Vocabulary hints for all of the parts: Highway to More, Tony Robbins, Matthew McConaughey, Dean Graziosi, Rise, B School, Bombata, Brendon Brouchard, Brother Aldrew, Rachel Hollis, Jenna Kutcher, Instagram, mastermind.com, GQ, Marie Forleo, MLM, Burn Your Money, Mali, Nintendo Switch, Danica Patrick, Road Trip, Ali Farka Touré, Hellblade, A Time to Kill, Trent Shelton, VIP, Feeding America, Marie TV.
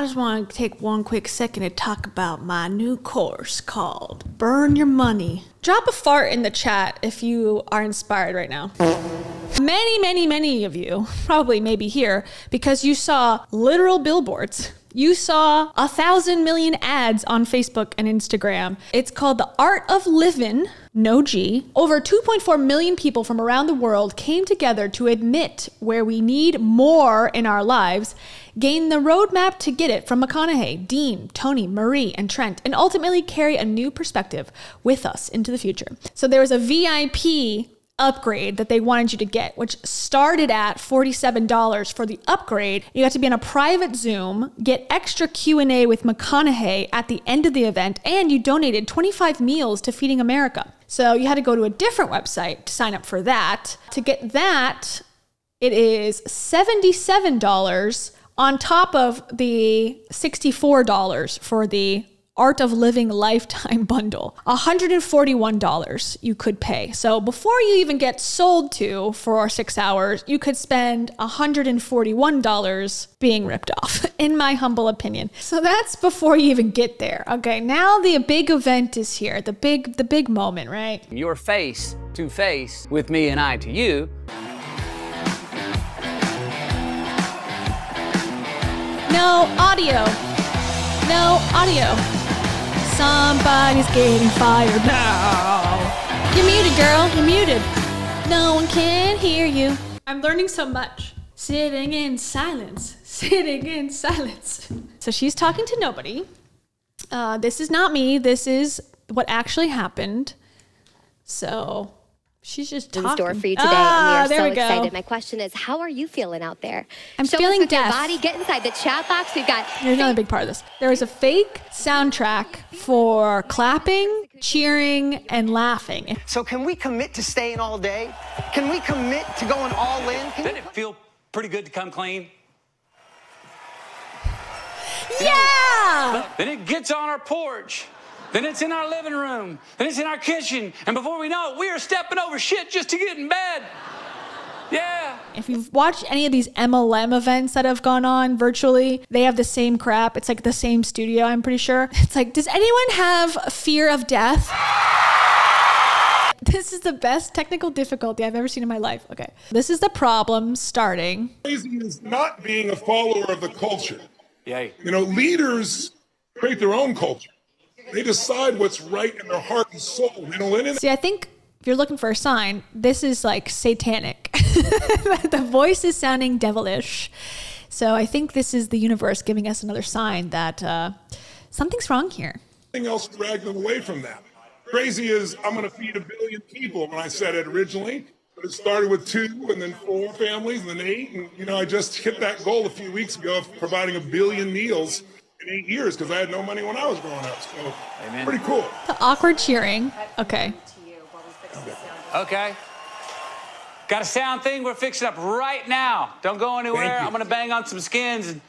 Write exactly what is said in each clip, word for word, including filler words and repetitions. I just want to take one quick second to talk about my new course called Burn Your Money. Drop a fart in the chat if you are inspired right now. Many, many, many of you, probably maybe here, because you saw literal billboards. You saw a thousand million ads on Facebook and Instagram. It's called The Art of Livin', no G. Over two point four million people from around the world came together to admit where we need more in our lives, gain the roadmap to get it from McConaughey, Dean, Tony, Marie, and Trent, and ultimately carry a new perspective with us into the future. So there was a V I P upgrade that they wanted you to get, which started at forty-seven dollars for the upgrade. You got to be on a private Zoom, get extra Q and A with McConaughey at the end of the event, and you donated twenty-five meals to Feeding America. So you had to go to a different website to sign up for that. To get that, it is seventy-seven dollars on top of the sixty-four dollars for the Art of Living Lifetime Bundle, one hundred forty-one dollars you could pay. So before you even get sold to for six hours, you could spend one hundred forty-one dollars being ripped off, in my humble opinion. So that's before you even get there. Okay, now the big event is here, the big, the big moment, right? You're face to face with me and I to you. No audio, no audio. Somebody's getting fired now. You're muted, girl. You're muted. No one can hear you. I'm learning so much. Sitting in silence. Sitting in silence. So she's talking to nobody. Uh, this is not me. This is what actually happened. So she's just talking. In store for you today, ah, and we are so we excited. Go. My question is, how are you feeling out there? I'm Show feeling deaf. Your body, get inside the chat box. We've got. Here's another big part of this. There is a fake soundtrack for clapping, cheering, and laughing. So can we commit to staying all day? Can we commit to going all in? Can Didn't it feel pretty good to come clean? Yeah! Then, then it gets on our porch. Then it's in our living room. Then it's in our kitchen. And before we know it, we are stepping over shit just to get in bed. Yeah. If you've watched any of these M L M events that have gone on virtually, they have the same crap. It's like the same studio, I'm pretty sure. It's like, does anyone have fear of death? This is the best technical difficulty I've ever seen in my life. Okay. This is the problem starting. Crazy is not being a follower of the culture. Yay. You know, leaders create their own culture. They decide what's right in their heart and soul. You know, and see, I think if you're looking for a sign, this is like satanic. The voice is sounding devilish. So I think this is the universe giving us another sign that uh, something's wrong here. Nothing else dragged them away from that. Crazy is, I'm going to feed a billion people when I said it originally. But it started with two and then four families and then eight. And, you know, I just hit that goal a few weeks ago of providing a billion meals in eight years because I had no money when I was growing up. So amen. Pretty cool. The awkward cheering. Okay. Okay. Got a sound thing we're fixing up right now. Don't go anywhere. I'm going to bang on some skins and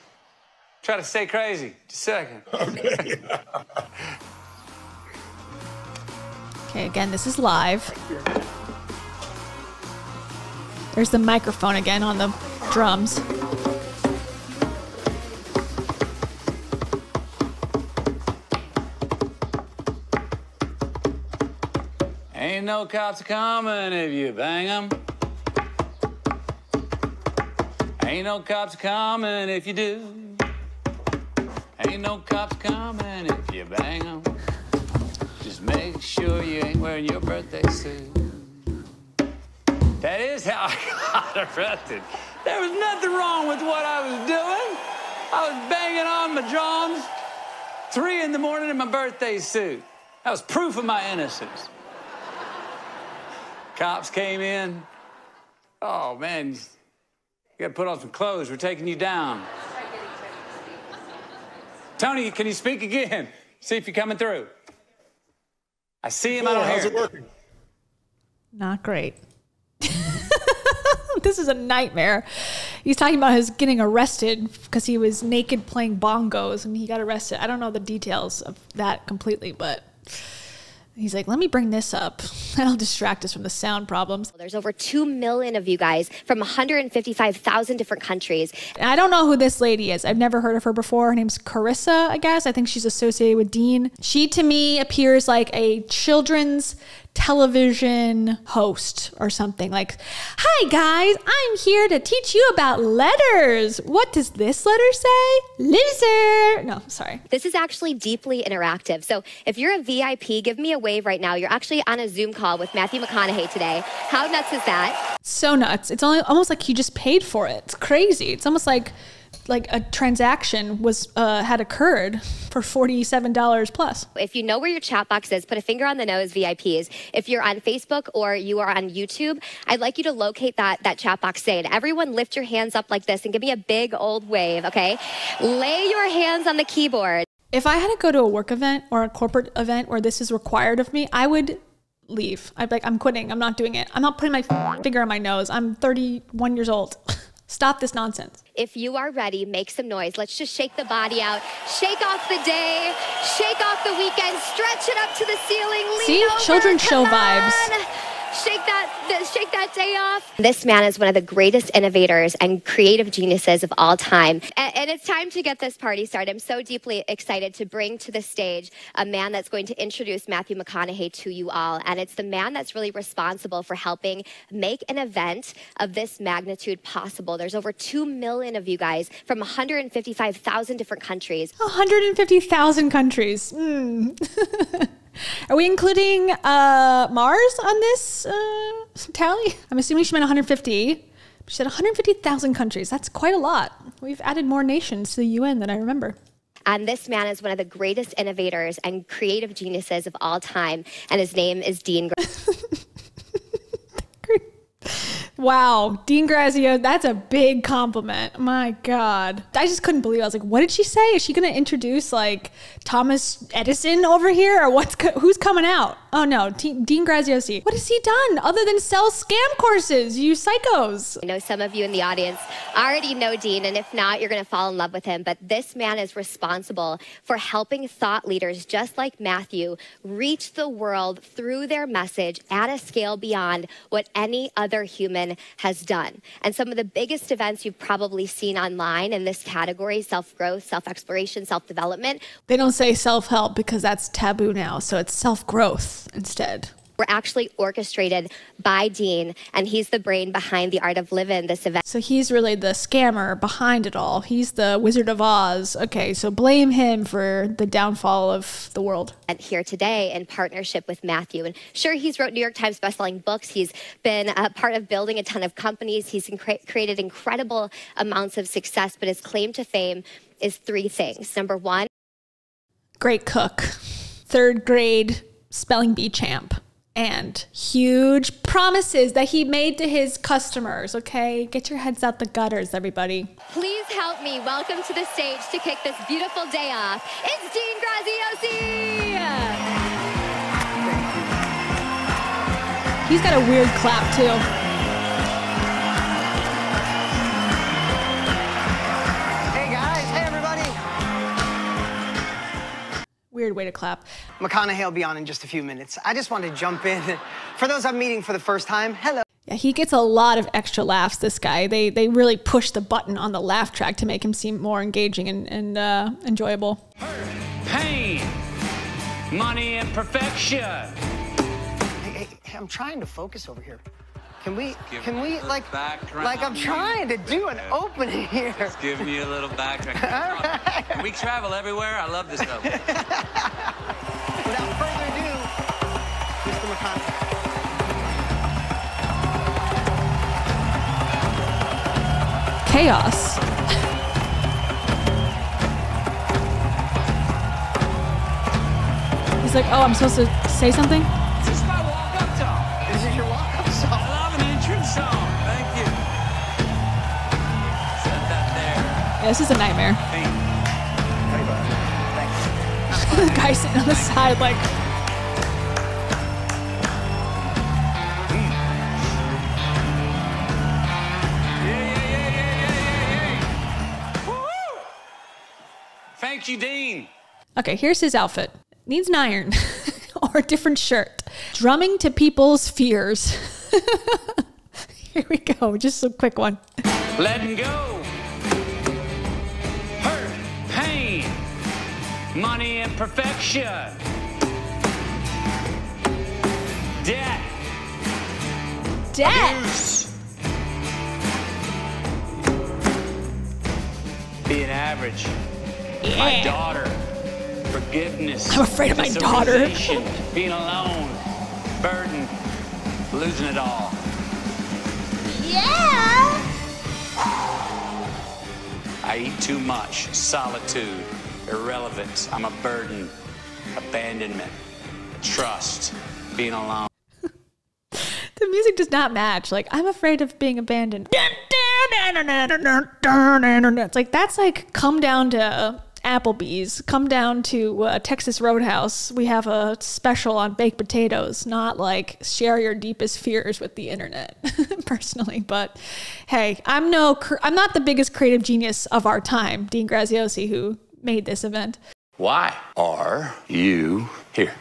try to stay crazy. Just a second. Okay. Okay, again, this is live. There's the microphone again on the drums. Ain't no cops coming if you bang 'em. Ain't no cops coming if you do. Ain't no cops coming if you bang 'em. Just make sure you ain't wearing your birthday suit. That is how I got arrested. There was nothing wrong with what I was doing. I was banging on my drums three in the morning in my birthday suit. That was proof of my innocence. Cops came in. Oh, man, you got to put on some clothes. We're taking you down. Tony, can you speak again? See if you're coming through. I see him. Cool. I don't how's hear it working? Not great. This is a nightmare. He's talking about his getting arrested because he was naked playing bongos and he got arrested. I don't know the details of that completely, but He's like, let me bring this up. That'll distract us from the sound problems. There's over two million of you guys from one hundred fifty-five thousand different countries. I don't know who this lady is. I've never heard of her before. Her name's Carissa, I guess. I think she's associated with Dean. She, to me, appears like a children's television host or something. Like, hi guys, I'm here to teach you about letters. What does this letter say? Lizard. No, sorry. This is actually deeply interactive. So if you're a V I P, give me a wave right now. You're actually on a Zoom call with Matthew McConaughey today. How nuts is that? So nuts. It's only almost like he just paid for it. It's crazy. It's almost like like a transaction was uh, had occurred for forty-seven dollars plus. If you know where your chat box is, put a finger on the nose, V I Ps. If you're on Facebook or you are on YouTube, I'd like you to locate that, that chat box today. And everyone lift your hands up like this and give me a big old wave, okay? Lay your hands on the keyboard. If I had to go to a work event or a corporate event where this is required of me, I would leave. I'd be like, I'm quitting, I'm not doing it. I'm not putting my finger on my nose. I'm thirty-one years old. Stop this nonsense. If you are ready, make some noise. Let's just shake the body out. Shake off the day. Shake off the weekend. Stretch it up to the ceiling. Lean See? Over. Children Come show on. Vibes. Shake that, shake that day off. This man is one of the greatest innovators and creative geniuses of all time. And, and it's time to get this party started. I'm so deeply excited to bring to the stage a man that's going to introduce Matthew McConaughey to you all. And it's the man that's really responsible for helping make an event of this magnitude possible. There's over two million of you guys from one hundred fifty-five thousand different countries. one hundred fifty thousand countries. Mm. Are we including uh, Mars on this uh, tally? I'm assuming she meant one hundred fifty. She said one hundred fifty thousand countries. That's quite a lot. We've added more nations to the U N than I remember. And this man is one of the greatest innovators and creative geniuses of all time. And his name is Dean Graziosi. Wow, Dean Graziosi, that's a big compliment. My God. I just couldn't believe it. I was like, what did she say? Is she going to introduce like Thomas Edison over here or what's co who's coming out? Oh no, T Dean Graziosi. What has he done other than sell scam courses, you psychos? I know some of you in the audience already know Dean, and if not, you're going to fall in love with him. But this man is responsible for helping thought leaders just like Matthew reach the world through their message at a scale beyond what any other human has done. And some of the biggest events you've probably seen online in this category, self-growth, self-exploration, self-development. They don't say self-help because that's taboo now, so it's self-growth instead. Were actually orchestrated by Dean, and he's the brain behind the Art of Livin', this event. So he's really the scammer behind it all. He's the Wizard of Oz. Okay, so blame him for the downfall of the world. And here today in partnership with Matthew. And sure, he's wrote New York Times bestselling books. He's been a part of building a ton of companies. He's inc- created incredible amounts of success, but his claim to fame is three things. Number one. Great cook. Third grade spelling bee champ. And huge promises that he made to his customers, okay? Get your heads out the gutters, everybody. Please help me welcome to the stage to kick this beautiful day off. It's Dean Graziosi! He's got a weird clap, too. Weird way to clap. McConaughey will be on in just a few minutes. I just want to jump in. For those I'm meeting for the first time, hello. Yeah, he gets a lot of extra laughs, this guy. They they really push the button on the laugh track to make him seem more engaging and, and uh, enjoyable. Hurt, pain, money, and perfection. Hey, hey, hey, I'm trying to focus over here. Can we, give can we, like, background. like I'm trying to do an opening here. Just give me a little background. Right. We travel everywhere. I love this opening. Without further ado, Mister McConaughey. Chaos. He's like, oh, I'm supposed to say something? Yeah, this is a nightmare. Hey. Hey, bud. Thanks. The guy sitting on the side like... Yeah, yeah, yeah, yeah, yeah, yeah, yeah. Woo! Thank you, Dean. Okay, here's his outfit. Needs an iron. or a different shirt. Drumming to people's fears. Here we go. Just a quick one. Letting go. Hurt, pain, money and perfection. Debt. Debt. Abuse. Being average. Yeah. My daughter. Forgiveness. I'm afraid of my daughter. Being alone. Burden. Losing it all. Yeah. I eat too much. Solitude. Irrelevance. I'm a burden. Abandonment. Trust. Being alone. The music does not match. Like, I'm afraid of being abandoned. It's like, that's like, come down to Applebee's, come down to uh, Texas Roadhouse. We have a special on baked potatoes, not like share your deepest fears with the internet personally. But hey, I'm no, I'm not the biggest creative genius of our time, Dean Graziosi, who made this event. Why are you here?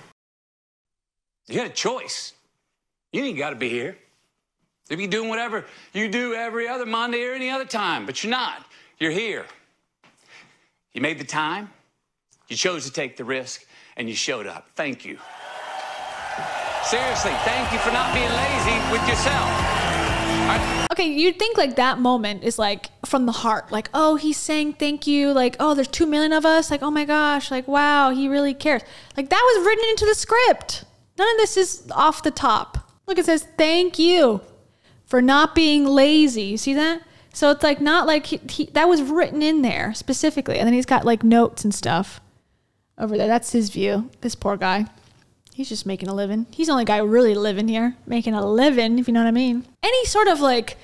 You had a choice. You ain't got to be here. If you're doing whatever you do every other Monday or any other time, but you're not. You're here. You made the time, you chose to take the risk, and you showed up. Thank you. Seriously, thank you for not being lazy with yourself. Okay, you'd think like that moment is like from the heart. Like, oh, he's saying thank you. Like, oh, there's two million of us. Like, oh my gosh. Like, wow, he really cares. Like, that was written into the script. None of this is off the top. Look, it says, thank you for not being lazy. You see that? So it's like not like he, he, that was written in there specifically. And then he's got like notes and stuff over there. That's his view. This poor guy. He's just making a living. He's the only guy really living here. Making a living, if you know what I mean. Any sort of like,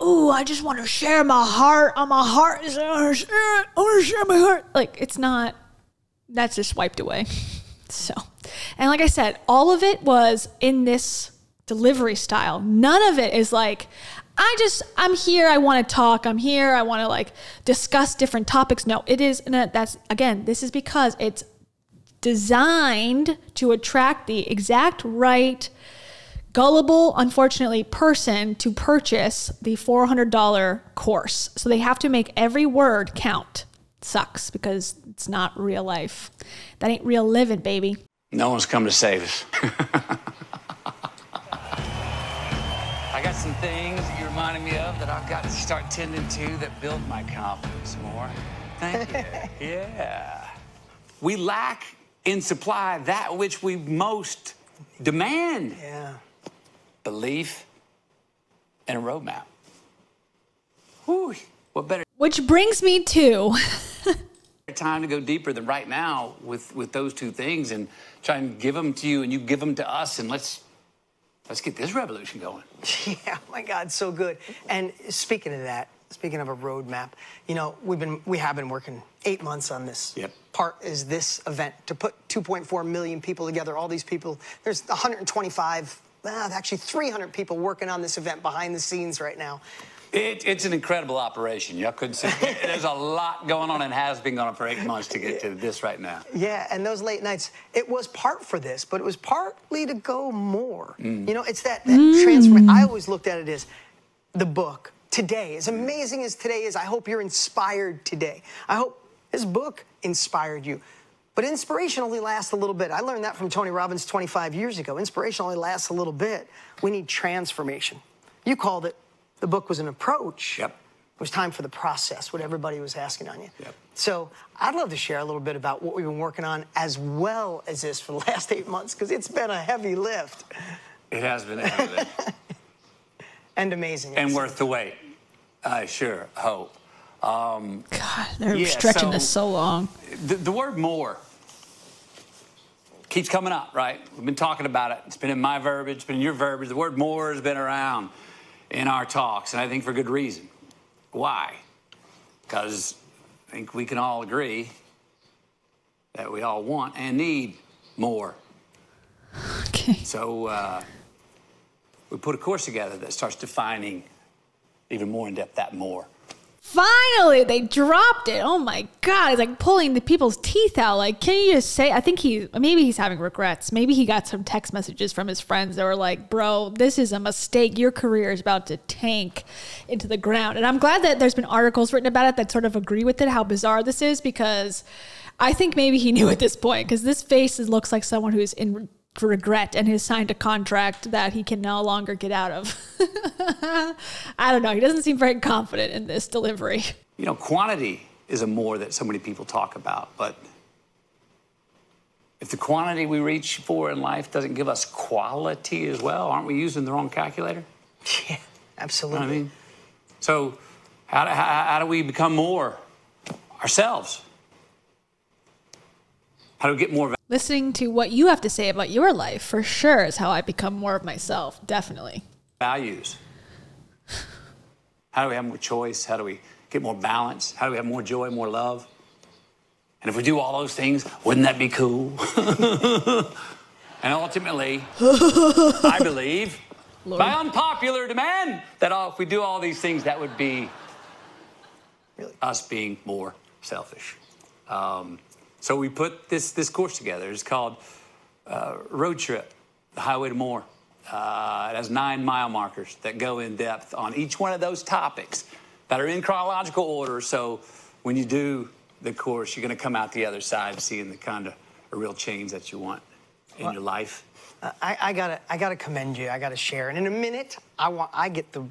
oh, I just want to share my heart. I'm a heart. I want to share my heart. Like, it's not, that's just wiped away. So, and like I said, all of it was in this delivery style. None of it is like, I just, I'm here, I want to talk, I'm here, I want to like discuss different topics. No, it is, and that's, again, this is because it's designed to attract the exact right gullible, unfortunately, person to purchase the four hundred dollar course. So they have to make every word count. Sucks because it's not real life. That ain't real living, baby. No one's come to save us. I got some things that you reminded me of that I've got to start tending to that build my confidence more. Thank you. Yeah. We lack in supply that which we most demand. Yeah. Belief and a roadmap. Whew. What better? Which brings me to time to go deeper than right now with with those two things and try and give them to you and you give them to us and let's let's get this revolution going. Yeah, my God, so good. And speaking of that, speaking of a roadmap, you know, we've been we have been working eight months on this. Yep. Part is this event to put two point four million people together. All these people, there's one hundred twenty-five, well, actually three hundred people working on this event behind the scenes right now. It, it's an incredible operation. Y'all couldn't see. There's a lot going on and has been going on for eight months to get to this right now. Yeah, and those late nights, it was part for this, but it was partly to go more. Mm. You know, it's that, that mm. transformation. I always looked at it as the book today. As amazing as today is, I hope you're inspired today. I hope this book inspired you. But inspiration only lasts a little bit. I learned that from Tony Robbins twenty-five years ago. Inspiration only lasts a little bit. We need transformation. You called it. The book was an approach. Yep. It was time for the process, what everybody was asking on you. Yep. So I'd love to share a little bit about what we've been working on as well as this for the last eight months, because it's been a heavy lift. It has been a heavy lift. And amazing. And worth the wait. I sure hope. Um, God, they're yeah, stretching so this so long. The, the word more keeps coming up, right? We've been talking about it. It's been in my verbiage. It's been in your verbiage. The word more has been around in our talks, and I think for good reason. Why? Because I think we can all agree that we all want and need more. Okay. So uh, we put a course together that starts defining even more in depth that more. Finally, they dropped it. Oh my God. It's like pulling the people's teeth out. Like, can you just say, I think he, maybe he's having regrets. Maybe he got some text messages from his friends that were like, bro, this is a mistake. Your career is about to tank into the ground. And I'm glad that there's been articles written about it that sort of agree with it, how bizarre this is, because I think maybe he knew at this point, because this face is, looks like someone who's in regret and has signed a contract that he can no longer get out of. I don't know. He doesn't seem very confident in this delivery. You know, quantity is a more that so many people talk about, but if the quantity we reach for in life doesn't give us quality as well, aren't we using the wrong calculator? Yeah, absolutely. You know what I mean? So how do, how, how do we become more ourselves? How do we get more value? Listening to what you have to say about your life, for sure, is how I become more of myself, definitely. Values. How do we have more choice? How do we get more balance? How do we have more joy, more love? And if we do all those things, wouldn't that be cool? And ultimately, I believe, Lord, by unpopular demand, that all, if we do all these things, that would be really us being more selfish. Um, So we put this, this course together. It's called uh, Road Trip, The Highway to More. Uh, it has nine mile markers that go in depth on each one of those topics that are in chronological order. So when you do the course, you're going to come out the other side seeing the kind of real change that you want in well, your life. Uh, I, I gotta, I gotta commend you. I gotta share. And in a minute, I want, I get the,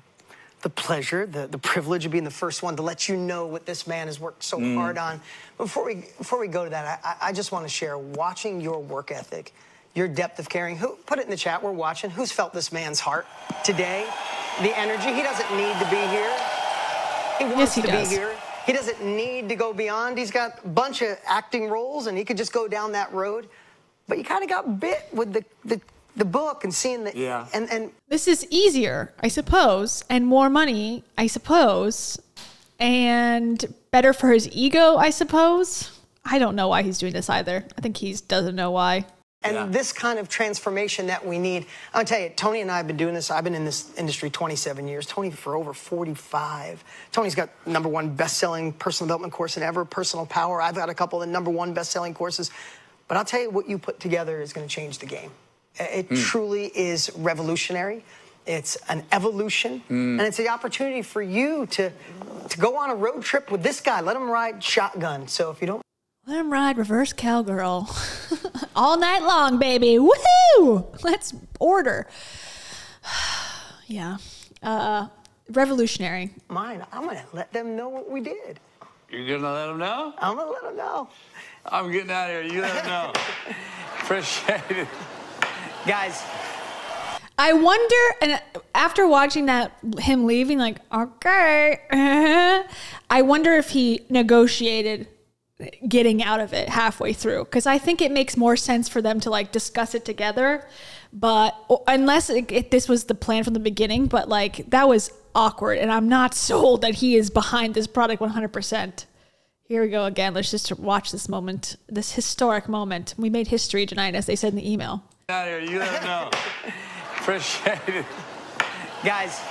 the pleasure, the, the privilege of being the first one to let you know what this man has worked so mm. hard on. Before we, before we go to that, I, I just want to share, watching your work ethic, your depth of caring. Who, put it in the chat, we're watching. Who's felt this man's heart today? The energy, he doesn't need to be here. He wants yes, he to does. be here. He doesn't need to go beyond. He's got a bunch of acting roles and he could just go down that road. But you kind of got bit with the, the the book and seeing that, yeah. and, and this is easier, I suppose, and more money, I suppose, and better for his ego, I suppose. I don't know why he's doing this either. I think he doesn't know why. And yeah. this kind of transformation that we need. I'll tell you, Tony and I have been doing this. I've been in this industry twenty-seven years. Tony for over forty-five. Tony's got number one best-selling personal development course in ever, Personal Power. I've got a couple of the number one best-selling courses. But I'll tell you, what you put together is going to change the game. It mm. truly is revolutionary. It's an evolution. Mm. And it's the opportunity for you to, to go on a road trip with this guy. Let him ride shotgun. So if you don't... Let him ride reverse cowgirl. All night long, baby. Woohoo! Let's order. yeah. Uh, revolutionary. Mine. I'm going to let them know what we did. You're going to let them know? I'm going to let them know. I'm getting out of here. You let them know. Appreciate it. Guys, I wonder, and after watching that, him leaving, like, okay, uh-huh, I wonder if he negotiated getting out of it halfway through, because I think it makes more sense for them to like discuss it together, but unless it, it, this was the plan from the beginning, but like that was awkward, and I'm not sold that he is behind this product one hundred percent. Here we go again. Let's just watch this moment, this historic moment. We made history tonight, as they said in the email. Out here, you don't know. Appreciate it. Guys,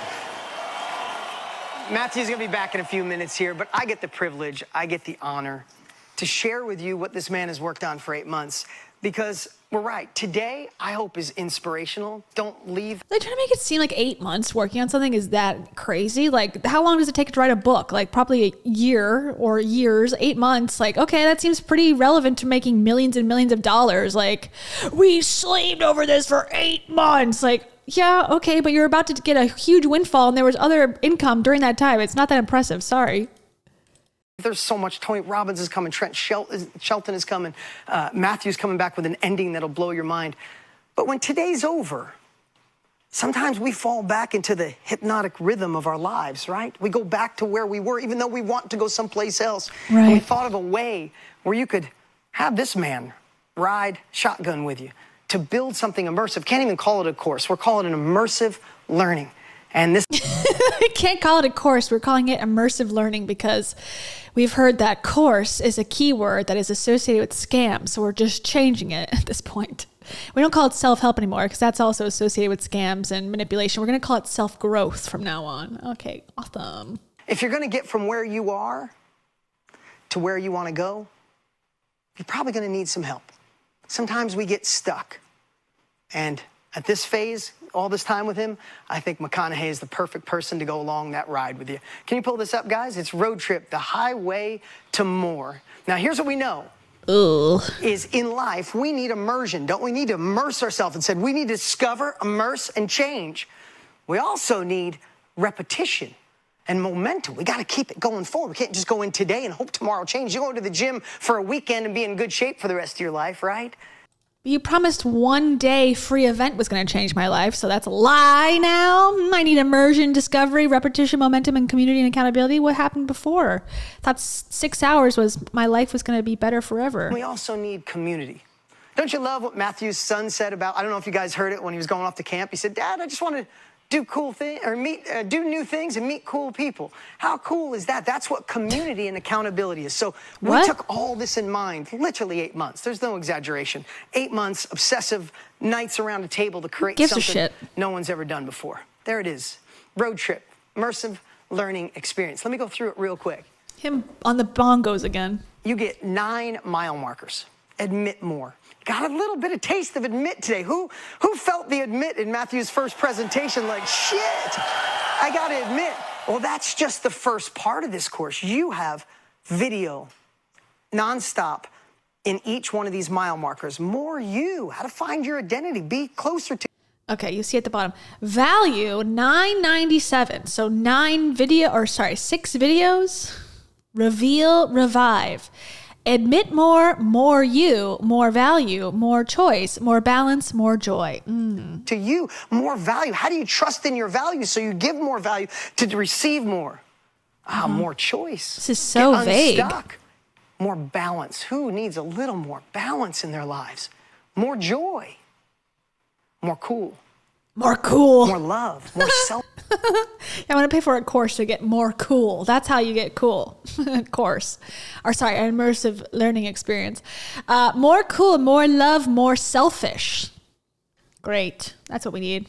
Matthew's gonna be back in a few minutes here, but I get the privilege, I get the honor to share with you what this man has worked on for eight months. Because we're right, today I hope is inspirational. Don't leave. They try to make it seem like eight months working on something is that crazy. Like, how long does it take to write a book? Like, probably a year or years, eight months. Like, okay, that seems pretty relevant to making millions and millions of dollars. Like, we slaved over this for eight months. Like, yeah, okay, but you're about to get a huge windfall and there was other income during that time. It's not that impressive, sorry. There's so much. Tony Robbins is coming. Trent Shelton is coming. Uh, Matthew's coming back with an ending that'll blow your mind. But when today's over, sometimes we fall back into the hypnotic rhythm of our lives, right? We go back to where we were, even though we want to go someplace else. Right. And we thought of a way where you could have this man ride shotgun with you to build something immersive. Can't even call it a course. We're calling it an immersive learning. And this I can't call it a course. We're calling it immersive learning because we've heard that course is a keyword that is associated with scams. So we're just changing it at this point. We don't call it self-help anymore because that's also associated with scams and manipulation. We're going to call it self-growth from now on. Okay, awesome. If you're going to get from where you are to where you want to go, you're probably going to need some help. Sometimes we get stuck. And at this phase, all this time with him, I think McConaughey is the perfect person to go along that ride with you. Can you pull this up, guys? It's Road Trip, the Highway to More. Now, here's what we know. Ooh. Is in life, we need immersion. Don't we need to immerse ourselves? And said, we need to discover, immerse, and change. We also need repetition and momentum. We got to keep it going forward. We can't just go in today and hope tomorrow changes. You go to the gym for a weekend and be in good shape for the rest of your life, right? You promised one day free event was going to change my life, so that's a lie now. I need immersion, discovery, repetition, momentum, and community and accountability. What happened before? I thought six hours was my life was going to be better forever. We also need community. Don't you love what Matthew's son said about, I don't know if you guys heard it when he was going off to camp. He said, Dad, I just want to do cool things or meet, uh, do new things and meet cool people. How cool is that? That's what community and accountability is. So we what? took all this in mind, literally eight months. There's no exaggeration. Eight months, obsessive nights around a table to create Gives something a shit. no one's ever done before. There it is. Road Trip, immersive learning experience. Let me go through it real quick. Him on the bongos again. You get nine mile markers. Admit more. Got a little bit of taste of admit today. Who who felt the admit in Matthew's first presentation? Like, shit, I gotta admit. Well, that's just the first part of this course. You have video nonstop in each one of these mile markers. More you, how to find your identity, be closer to. Okay, you see at the bottom, value nine ninety-seven. So nine video, or sorry, six videos. Reveal, revive. Admit more, more you, more value, more choice, more balance, more joy. Mm. To you, more value. How do you trust in your value so you give more value to receive more? Ah, mm. More choice. This is so Get vague. Unstuck. More balance. Who needs a little more balance in their lives? More joy. More cool. More cool. More love. More self. I want to pay for a course to get more cool. That's how you get cool. Course. Or sorry, immersive learning experience. Uh, more cool, more love, more selfish. Great. That's what we need.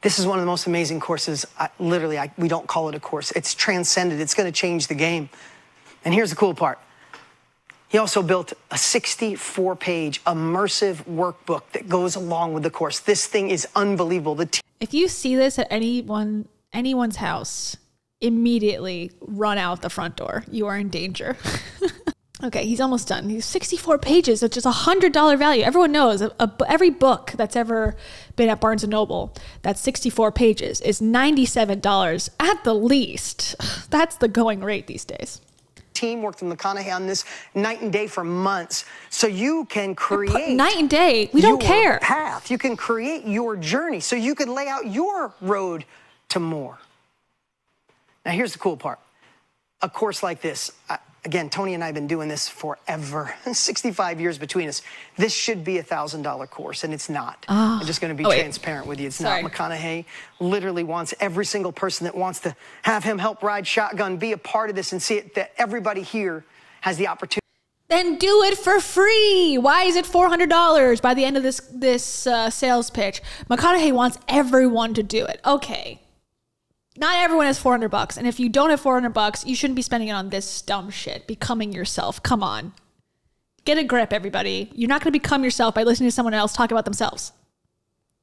This is one of the most amazing courses. I, literally, I, we don't call it a course. It's transcended. It's going to change the game. And here's the cool part. He also built a sixty-four page immersive workbook that goes along with the course. This thing is unbelievable. The if you see this at anyone, anyone's house, immediately run out the front door. You are in danger. Okay, he's almost done. He's sixty-four pages, which is a one hundred dollar value. Everyone knows a, a, every book that's ever been at Barnes and Noble, that's sixty-four pages, is ninety-seven dollars at the least. That's the going rate these days. Team worked with McConaughey on this night and day for months, so you can create night and day. We don't care. Path. You can create your journey, so you can lay out your road to more. Now, here's the cool part: a course like this. I, again, Tony and I have been doing this forever, sixty-five years between us. This should be a thousand dollar course, and it's not. Oh. I'm just going to be oh, transparent with you. It's Sorry. not. McConaughey literally wants every single person that wants to have him help ride shotgun, be a part of this, and see it that everybody here has the opportunity. Then do it for free. Why is it four hundred dollars by the end of this this uh, sales pitch? McConaughey wants everyone to do it. Okay. Not everyone has four hundred bucks, and if you don't have four hundred bucks, you shouldn't be spending it on this dumb shit. Becoming yourself. Come on. Get a grip, everybody. You're not going to become yourself by listening to someone else talk about themselves.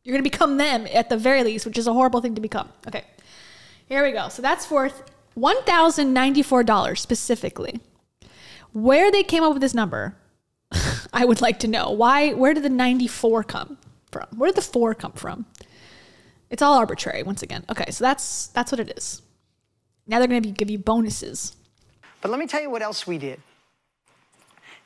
You're going to become them at the very least, which is a horrible thing to become. Okay. Here we go. So that's worth one thousand ninety-four dollars specifically. Where they came up with this number, I would like to know. Why? Where did the ninety-four come from? Where did the four come from? It's all arbitrary, once again. Okay, so that's that's what it is. Now they're going to give you bonuses. But let me tell you what else we did.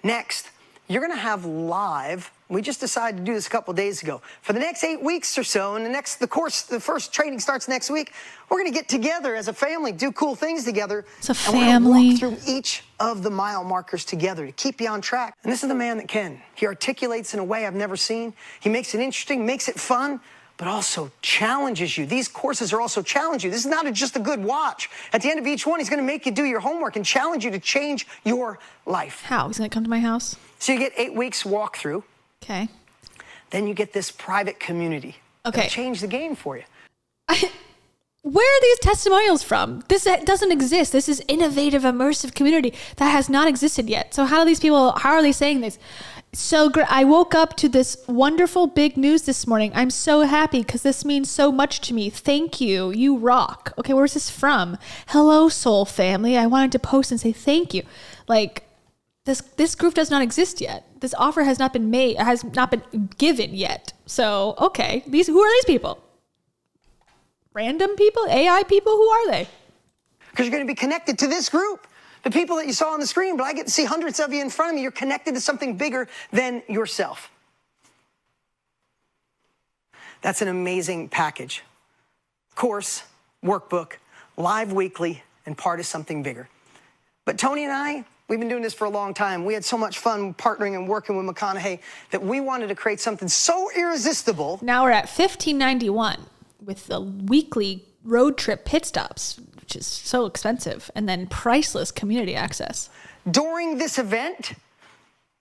Next, you're going to have live. We just decided to do this a couple days ago. For the next eight weeks or so, and the next the course, the first training starts next week. We're going to get together as a family, do cool things together. It's a family. And we're going to walk through each of the mile markers together to keep you on track. And this is the man that can. He articulates in a way I've never seen. He makes it interesting, makes it fun, but also challenges you. These courses are also challenging you. This is not a, just a good watch. At the end of each one, he's going to make you do your homework and challenge you to change your life. How? He's going to come to my house? So you get eight weeks walkthrough. Okay. Then you get this private community. Okay. Change the game for you. I, where are these testimonials from? This doesn't exist. This is innovative, immersive community that has not existed yet. So how do these people, how are they saying this? So I woke up to this wonderful big news this morning. I'm so happy because this means so much to me. Thank you. You rock. Okay, where's this from? Hello, soul family. I wanted to post and say thank you. Like this, this group does not exist yet. This offer has not been made, has not been given yet. So, okay, these, who are these people? Random people? A I people? Who are they? Because you're going to be connected to this group. The people that you saw on the screen, but I get to see hundreds of you in front of me. You're connected to something bigger than yourself. That's an amazing package. Course, workbook, live weekly, and part of something bigger. But Tony and I, we've been doing this for a long time. We had so much fun partnering and working with McConaughey that we wanted to create something so irresistible. Now we're at fifteen ninety-one. With the weekly road trip pit stops, which is so expensive, and then priceless community access. During this event,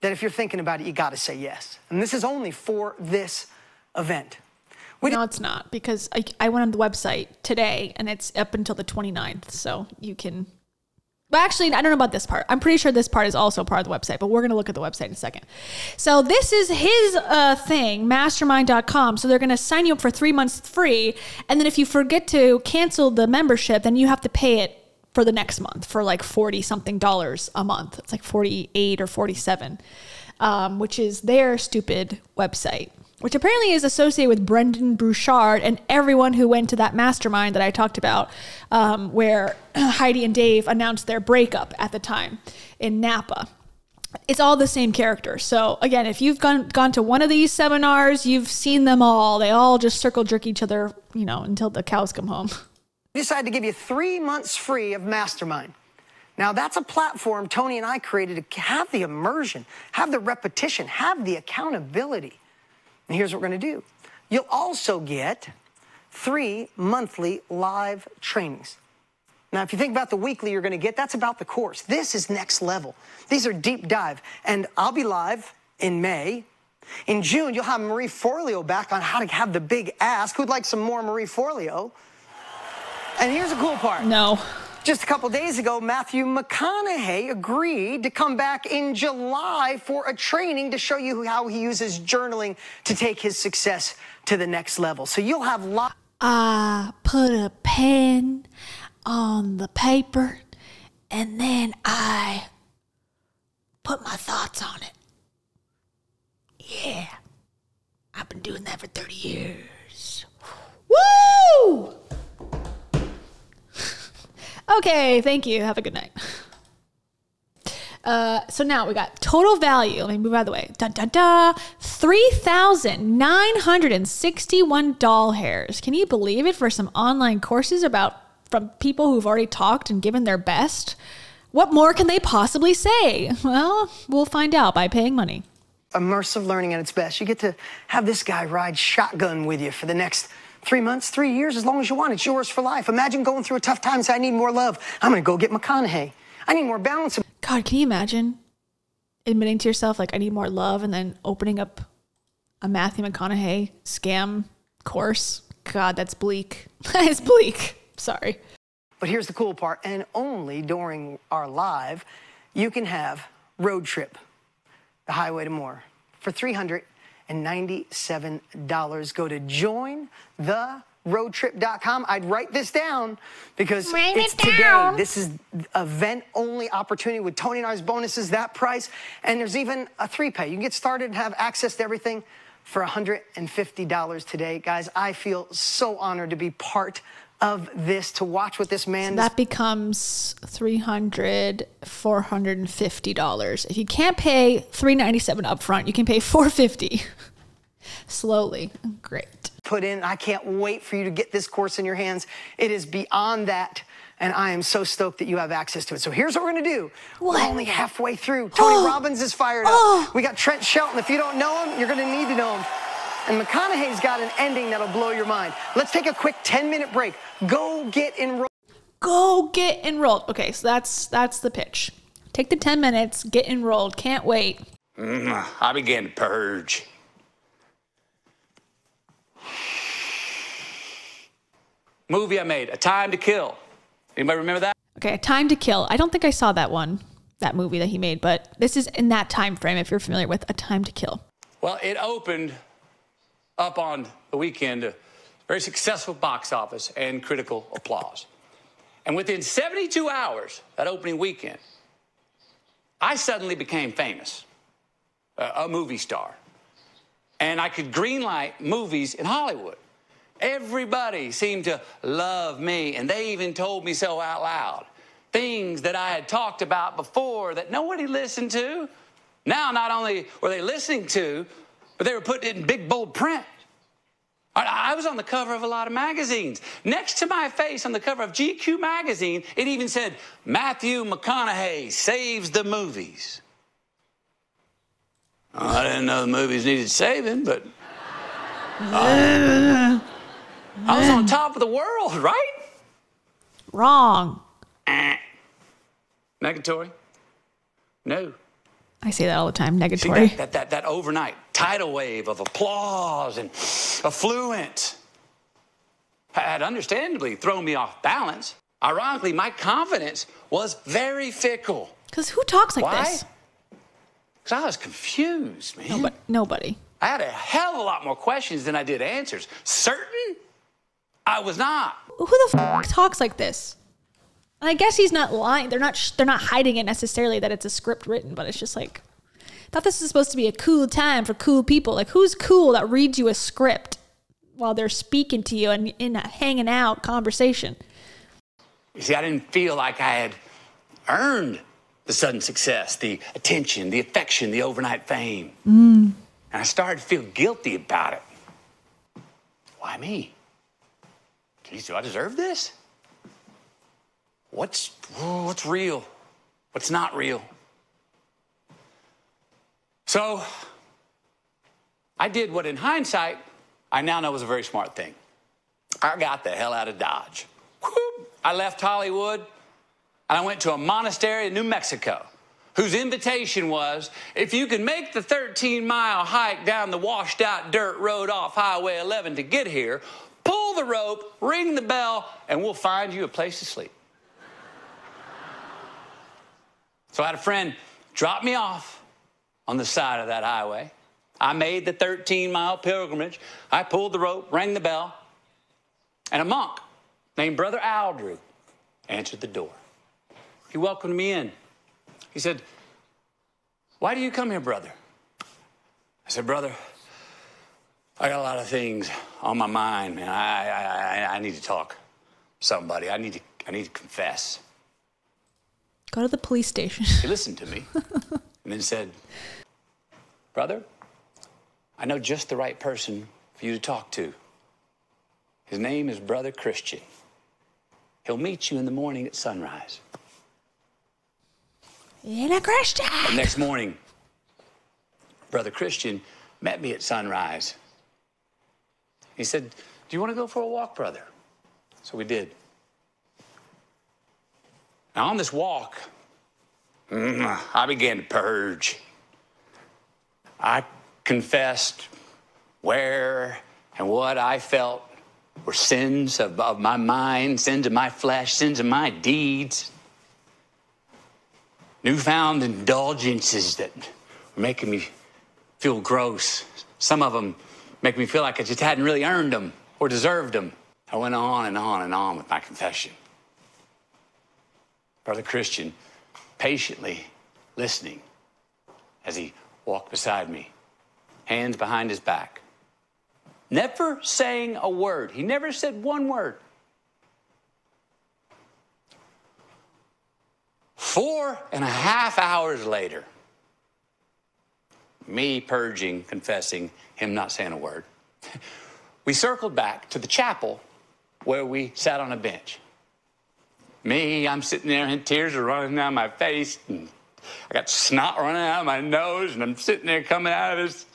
that if you're thinking about it, you gotta say yes. And this is only for this event. We no, it's not, because I, I went on the website today, and it's up until the twenty-ninth, so you can... Well, actually, I don't know about this part. I'm pretty sure this part is also part of the website, but we're going to look at the website in a second. So this is his uh, thing, mastermind dot com. So they're going to sign you up for three months free. And then if you forget to cancel the membership, then you have to pay it for the next month for like forty something dollars a month. It's like forty-eight or forty-seven, um, which is their stupid website, which apparently is associated with Brendon Brouchard and everyone who went to that mastermind that I talked about, um, where Heidi and Dave announced their breakup at the time in Napa. It's all the same character. So again, if you've gone, gone to one of these seminars, you've seen them all. They all just circle jerk each other, you know, until the cows come home. We decided to give you three months free of Mastermind. Now, that's a platform Tony and I created to have the immersion, have the repetition, have the accountability. And here's what we're going to do. You'll also get three monthly live trainings. Now, if you think about the weekly you're going to get, that's about the course. This is next level. These are deep dive. And I'll be live in May. In June, you'll have Marie Forleo back on how to have the big ask. Who'd like some more Marie Forleo? And here's the cool part. No. Just a couple days ago, Matthew McConaughey agreed to come back in July for a training to show you how he uses journaling to take his success to the next level. So you'll have lots. I put a pen on the paper and then I put my thoughts on it. Yeah, I've been doing that for thirty years. Woo! Okay, thank you. Have a good night. Uh, so now we got total value. Let me move out of the way. Da da da. three thousand nine hundred sixty-one doll hairs. Can you believe it for some online courses about from people who've already talked and given their best? What more can they possibly say? Well, we'll find out by paying money. Immersive learning at its best. You get to have this guy ride shotgun with you for the next Three months, three years, as long as you want. It's yours for life. Imagine going through a tough time and say, I need more love. I'm going to go get McConaughey. I need more balance. God, can you imagine admitting to yourself, like, I need more love, and then opening up a Matthew McConaughey scam course? God, that's bleak. That is bleak. Sorry. But here's the cool part. And only during our live, you can have Road Trip, the Highway to More, for three hundred ninety-seven dollars. Go to join the road trip dot com. I'd write this down because Rain it's it today. This is event only opportunity with Tony and I's bonuses, that price. And there's even a three pay. You can get started and have access to everything for one hundred fifty dollars today. Guys, I feel so honored to be part of this, to watch what this man... So that becomes three hundred, four hundred fifty dollars. If you can't pay three ninety-seven upfront, you can pay four fifty slowly. Great. Put in. I can't wait for you to get this course in your hands. It is beyond that, and I am so stoked that you have access to it. So here's what we're going to do. What? We're only halfway through. Tony oh. Robbins is fired up. Oh. We got Trent Shelton. If you don't know him, you're going to need to know him. And McConaughey's got an ending that'll blow your mind. Let's take a quick ten minute break. Go get enrolled. Go get enrolled. Okay, so that's that's the pitch. Take the ten minutes, get enrolled. Can't wait. Mm, I began to purge. movie I made, A Time to Kill. Anybody remember that? Okay, A Time to Kill. I don't think I saw that one, that movie that he made, but this is in that time frame if you're familiar with A Time to Kill. Well, it opened up on the weekend, a very successful box office and critical applause. And within seventy-two hours, that opening weekend, I suddenly became famous, a movie star. And I could greenlight movies in Hollywood. Everybody seemed to love me, and they even told me so out loud. Things that I had talked about before that nobody listened to. Now, not only were they listening to, but they were putting it in big, bold print. I was on the cover of a lot of magazines. Next to my face on the cover of G Q magazine, it even said, Matthew McConaughey saves the movies. Oh, I didn't know the movies needed saving, but... Uh, I was on top of the world, right? Wrong. Eh. Negatory? No. I say that all the time, negatory. See, that, that, that, that overnight tidal wave of applause and affluence had understandably thrown me off balance. Ironically, my confidence was very fickle. Because who talks like Why? This? Because I was confused, man. Nobody. Nobody. I had a hell of a lot more questions than I did answers. Certain? I was not. Who the f talks like this? And I guess he's not lying. They're not, sh they're not hiding it necessarily that it's a script written, but it's just like, I thought this is supposed to be a cool time for cool people. Like, who's cool that reads you a script while they're speaking to you and in a hanging out conversation? You see, I didn't feel like I had earned the sudden success, the attention, the affection, the overnight fame. Mm. And I started to feel guilty about it. Why me? Geez, do I deserve this? What's, what's real? What's not real? So I did what, in hindsight, I now know was a very smart thing. I got the hell out of Dodge. Whoop. I left Hollywood, and I went to a monastery in New Mexico, whose invitation was, if you can make the thirteen mile hike down the washed out dirt road off Highway eleven to get here, pull the rope, ring the bell, and we'll find you a place to sleep. So I had a friend drop me off on the side of that highway. I made the thirteen mile pilgrimage. I pulled the rope, rang the bell, and a monk named Brother Aldrew answered the door. He welcomed me in. He said, why do you come here, brother? I said, brother, I got a lot of things on my mind, man. I, I, I need to talk to somebody. I need to, I need to confess. Go to the police station. He listened to me and then said, brother, I know just the right person for you to talk to. His name is Brother Christian. He'll meet you in the morning at sunrise. In a Christian. The next morning, Brother Christian met me at sunrise. He said, do you want to go for a walk, brother? So we did. Now, on this walk, I began to purge. I confessed where and what I felt were sins of, of my mind, sins of my flesh, sins of my deeds. Newfound indulgences that were making me feel gross. Some of them make me feel like I just hadn't really earned them or deserved them. I went on and on and on with my confession. Brother Christian, patiently listening as he walked beside me, hands behind his back, never saying a word. He never said one word. Four and a half hours later, me purging, confessing, him not saying a word, we circled back to the chapel where we sat on a bench. Me, I'm sitting there and tears are running down my face and I got snot running out of my nose and I'm sitting there coming out of this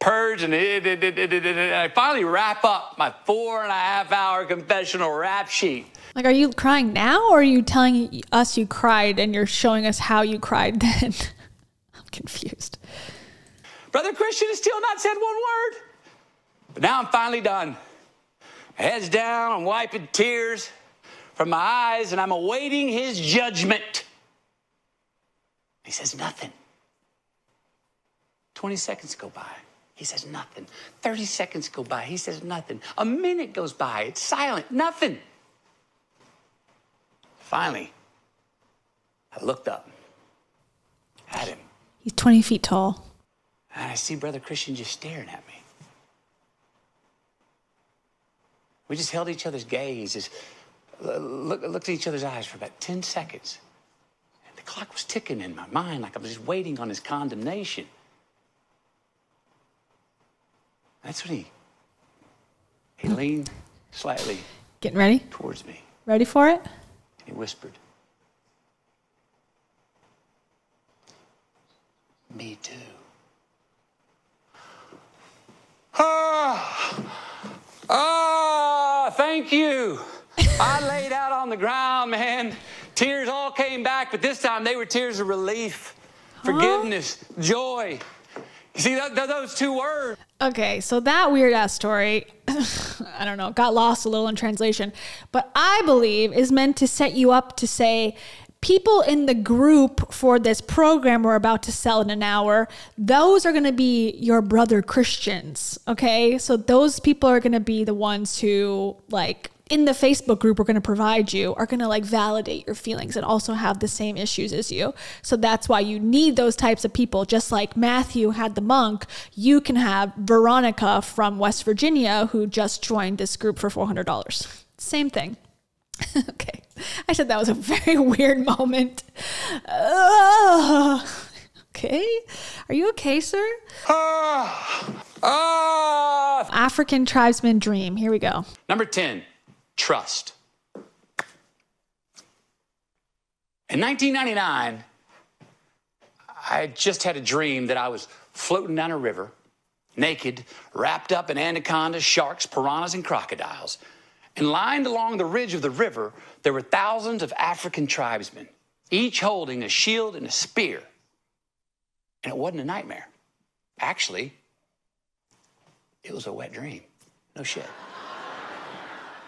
purge and, it, it, it, it, it, it, and I finally wrap up my four and a half hour confessional rap sheet. Like, are you crying now, or are you telling us you cried and you're showing us how you cried then? I'm confused. Brother Christian has still not said one word. But now I'm finally done. Heads down, I'm wiping tears from my eyes, and I'm awaiting his judgment. He says nothing. twenty seconds go by. He says nothing. thirty seconds go by. He says nothing. A minute goes by. It's silent. Nothing. Finally, I looked up at him. He's twenty feet tall. And I see Brother Christian just staring at me. We just held each other's gaze, just looked at each other's eyes for about ten seconds. And the clock was ticking in my mind, like I was just waiting on his condemnation. That's when he, he leaned slightly. Getting ready? Towards me. Ready for it? And he whispered, "Me too." Ah! Ah! Thank you. I laid out on the ground, man. Tears all came back, but this time they were tears of relief, huh? Forgiveness, joy. You see, th th those two words. Okay, so that weird-ass story, I don't know, got lost a little in translation, but I believe is meant to set you up to say, people in the group for this program we're about to sell in an hour, those are going to be your brother Christians, okay? So those people are going to be the ones who, like, in the Facebook group we're going to provide you, are going to, like, validate your feelings and also have the same issues as you. So that's why you need those types of people. Just like Matthew had the monk, you can have Veronica from West Virginia who just joined this group for four hundred dollars. Same thing. Okay. I said that was a very weird moment. Uh, okay. Are you okay, sir? Ah, ah. African tribesman dream. Here we go. Number ten. Trust. In nineteen ninety-nine, I just had a dream that I was floating down a river, naked, wrapped up in anacondas, sharks, piranhas, and crocodiles. And lined along the ridge of the river, there were thousands of African tribesmen, each holding a shield and a spear. And it wasn't a nightmare. Actually, it was a wet dream. No shit.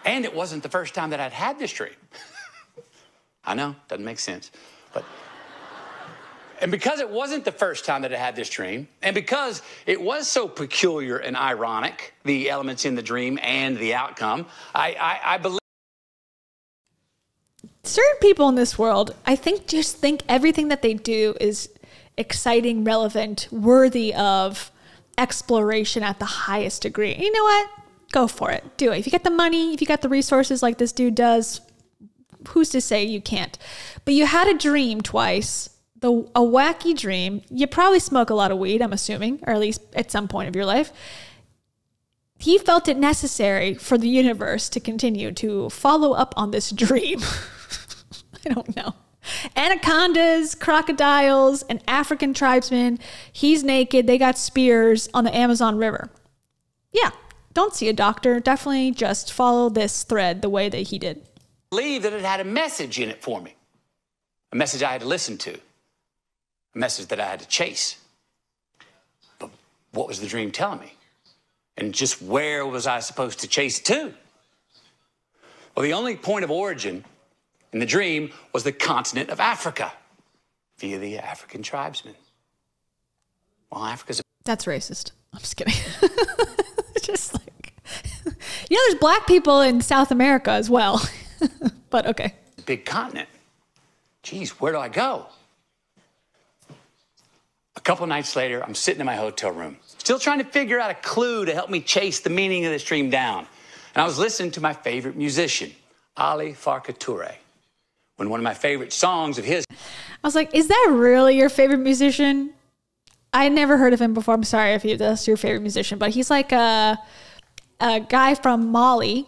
And it wasn't the first time that I'd had this dream. I know, doesn't make sense. But, and because it wasn't the first time that I had this dream, and because it was so peculiar and ironic, the elements in the dream and the outcome, I, I, I believe... Certain people in this world, I think, just think everything that they do is exciting, relevant, worthy of exploration at the highest degree. And you know what? Go for it. Do it. If you get the money, if you got the resources like this dude does, who's to say you can't? But you had a dream twice... The, a wacky dream. You probably smoke a lot of weed, I'm assuming, or at least at some point of your life. He felt it necessary for the universe to continue to follow up on this dream. I don't know. Anacondas, crocodiles, and African tribesmen. He's naked. They got spears on the Amazon River. Yeah, don't see a doctor. Definitely just follow this thread the way that he did. I believe that it had a message in it for me, a message I had to listen to. A message that I had to chase. But what was the dream telling me? And just where was I supposed to chase to? Well, the only point of origin in the dream was the continent of Africa via the African tribesmen. Well, Africa's... That's racist. I'm just kidding. Just like... You know, there's black people in South America as well. But okay. Big continent. Geez, where do I go? A couple nights later, I'm sitting in my hotel room, still trying to figure out a clue to help me chase the meaning of this dream down. And I was listening to my favorite musician, Ali Farka Touré, when one of my favorite songs of his... I was like, is that really your favorite musician? I never heard of him before. I'm sorry if that's your favorite musician, but he's like a, a guy from Mali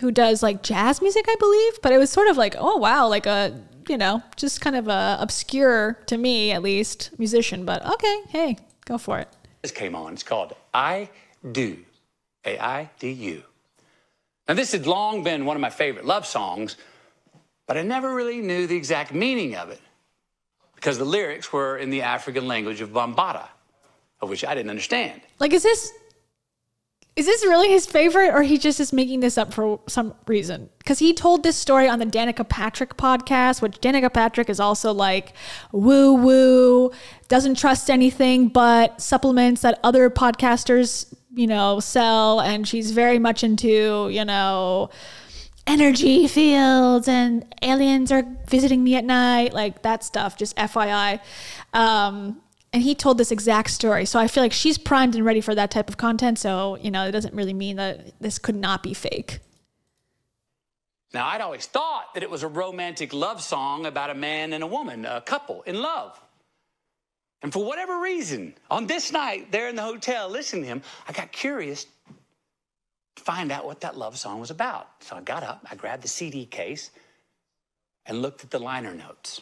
who does like jazz music, I believe. But it was sort of like, oh, wow, like a... you know, just kind of a obscure, to me at least, musician, but okay, hey, go for it. This came on, it's called I Do, A I D U. Now this had long been one of my favorite love songs, but I never really knew the exact meaning of it because the lyrics were in the African language of Bombata, of which I didn't understand. Like, is this, Is this really his favorite, or he just is making this up for some reason? Because he told this story on the Danica Patrick podcast, which Danica Patrick is also like woo-woo, doesn't trust anything but supplements that other podcasters, you know, sell. And she's very much into, you know, energy fields and aliens are visiting me at night, like that stuff, just F Y I. Um... And he told this exact story. So I feel like she's primed and ready for that type of content. So, you know, it doesn't really mean that this could not be fake. Now, I'd always thought that it was a romantic love song about a man and a woman, a couple in love. And for whatever reason, on this night there in the hotel listening to him, I got curious to find out what that love song was about. So I got up, I grabbed the C D case and looked at the liner notes.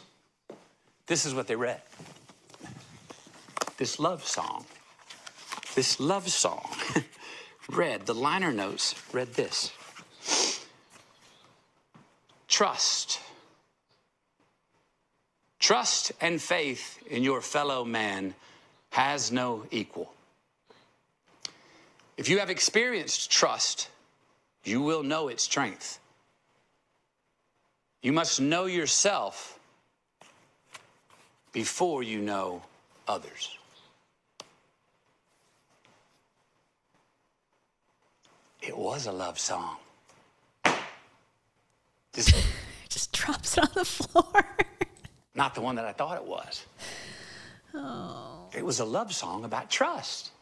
This is what they read. This love song, this love song read, the liner notes read this. Trust. Trust and faith in your fellow man has no equal. If you have experienced trust, you will know its strength. You must know yourself before you know others. It was a love song. This just drops it on the floor. Not the one that I thought it was. Oh. It was a love song about trust.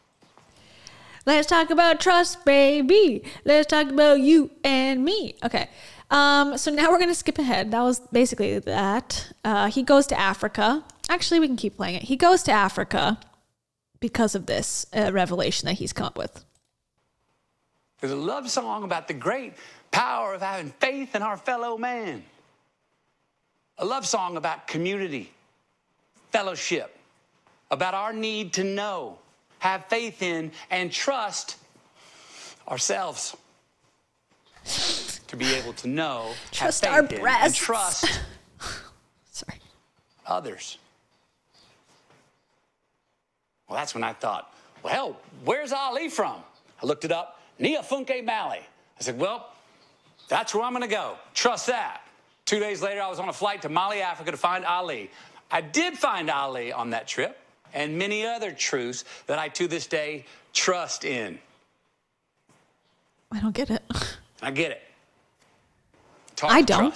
Let's talk about trust, baby. Let's talk about you and me. Okay. Um, so now we're going to skip ahead. That was basically that. Uh, he goes to Africa. Actually, we can keep playing it. He goes to Africa because of this uh, revelation that he's come up with. There's a love song about the great power of having faith in our fellow man. A love song about community, fellowship, about our need to know, have faith in, and trust ourselves. To be able to know, trust have faith our in, breasts. And trust Sorry. Others. Well, that's when I thought, well, hell, where's Ali from? I looked it up. Funke Mali. I said, well, that's where I'm going to go. Trust that. Two days later, I was on a flight to Mali, Africa to find Ali. I did find Ali on that trip and many other truths that I, to this day, trust in. I don't get it. I get it. Talk I don't.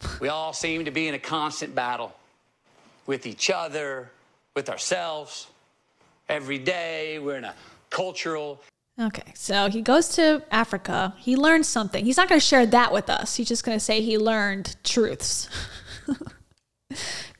Trust. We all seem to be in a constant battle with each other, with ourselves. Every day, we're in a cultural... Okay, so he goes to Africa. He learns something. He's not going to share that with us. He's just going to say he learned truths.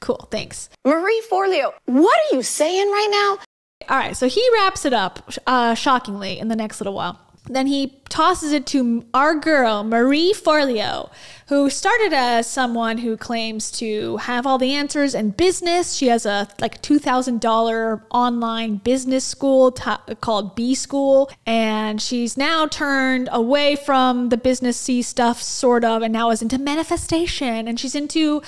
Cool, thanks. Marie Forleo, what are you saying right now? All right, so he wraps it up, uh, shockingly, in the next little while. Then he tosses it to our girl, Marie Forleo, who started as someone who claims to have all the answers in business. She has a like two thousand dollar online business school called B School. And she's now turned away from the businessy stuff, sort of, and now is into manifestation. And she's into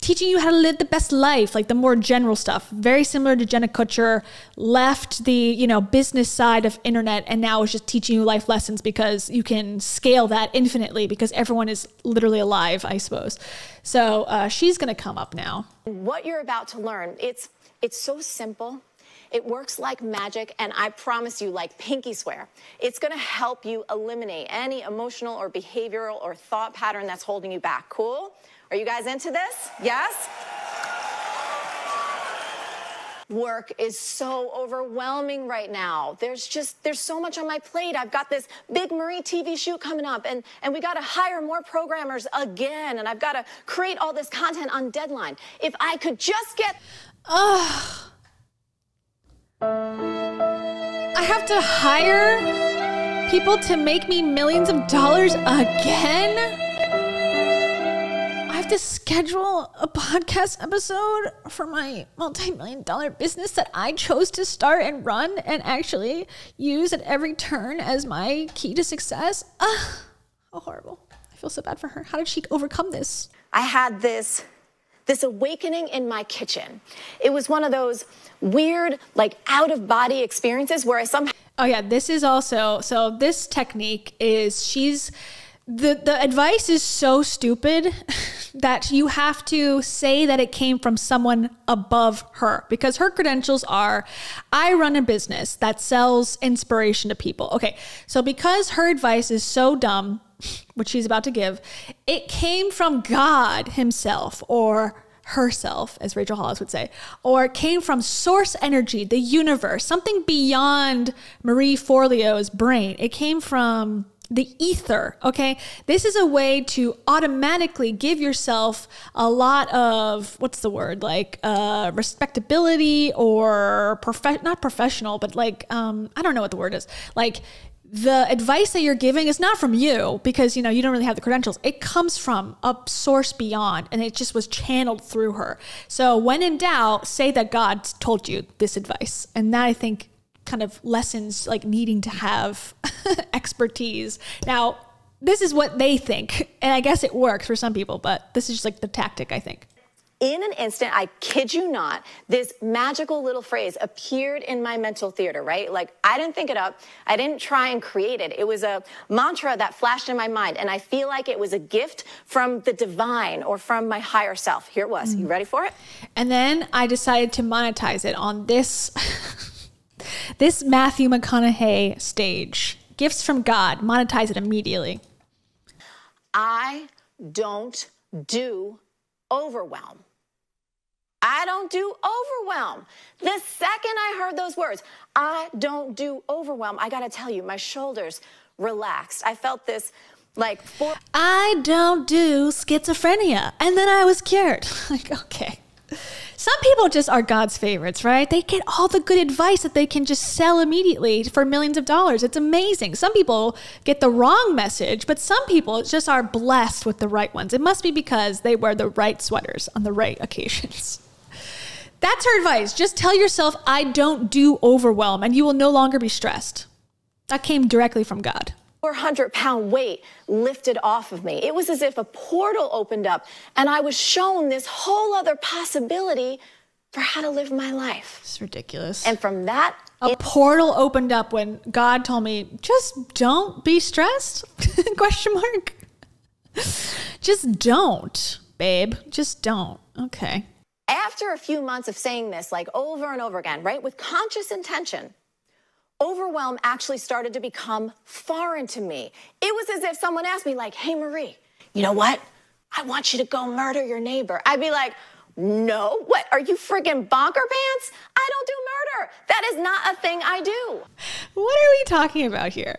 teaching you how to live the best life, like the more general stuff. Very similar to Jenna Kutcher, left the, you know, business side of internet and now is just teaching you life lessons because you can scale that infinitely because everyone is literally alive, I suppose. So uh, she's going to come up now. What you're about to learn, it's it's so simple. It works like magic, and I promise you, like pinky swear, it's going to help you eliminate any emotional or behavioral or thought pattern that's holding you back. Cool? Are you guys into this? Yes? Work is so overwhelming right now. There's just, there's so much on my plate. I've got this big Marie T V shoot coming up, and, and we got to hire more programmers again, and I've got to create all this content on deadline. If I could just get... Ugh. I have to hire people to make me millions of dollars again? To schedule a podcast episode for my multi-million dollar business that I chose to start and run and actually use at every turn as my key to success. Ugh, how horrible. I feel so bad for her. How did she overcome this? I had this, this awakening in my kitchen. It was one of those weird, like out of body experiences where I somehow... Oh yeah, this is also, so this technique is, she's, the, the advice is so stupid that you have to say that it came from someone above her, because her credentials are, I run a business that sells inspiration to people. Okay, so because her advice is so dumb, which she's about to give, it came from God himself or herself, as Rachel Hollis would say, or it came from source energy, the universe, something beyond Marie Forleo's brain. It came from the ether, okay? This is a way to automatically give yourself a lot of, what's the word, like uh, respectability or, prof- not professional, but like, um, I don't know what the word is, like, the advice that you're giving is not from you because, you know, you don't really have the credentials. It comes from a source beyond, and it just was channeled through her. So when in doubt, say that God told you this advice. And that, I think, kind of lessens like needing to have expertise. Now, this is what they think, and I guess it works for some people, but this is just like the tactic, I think. In an instant, I kid you not, this magical little phrase appeared in my mental theater, right? Like, I didn't think it up. I didn't try and create it. It was a mantra that flashed in my mind, and I feel like it was a gift from the divine or from my higher self. Here it was. Mm. You ready for it? And then I decided to monetize it on this, this Matthew McConaughey stage. Gifts from God. Monetize it immediately. I don't do overwhelm. I don't do overwhelm. The second I heard those words, I don't do overwhelm, I gotta tell you, my shoulders relaxed. I felt this like, for I don't do schizophrenia. And then I was cured. Like, okay. Some people just are God's favorites, right? They get all the good advice that they can just sell immediately for millions of dollars. It's amazing. Some people get the wrong message, but some people just are blessed with the right ones. It must be because they wear the right sweaters on the right occasions. That's her advice. Just tell yourself, I don't do overwhelm, and you will no longer be stressed. That came directly from God. four hundred pound weight lifted off of me. It was as if a portal opened up and I was shown this whole other possibility for how to live my life. It's ridiculous. And from that, a portal opened up when God told me, just don't be stressed, question mark. Just don't, babe, just don't, okay. After a few months of saying this, like over and over again, right, with conscious intention, overwhelm actually started to become foreign to me. It was as if someone asked me like, hey, Marie, you know what? I want you to go murder your neighbor. I'd be like, no, what? Are you friggin' bonker pants? I don't do murder. That is not a thing I do. What are we talking about here?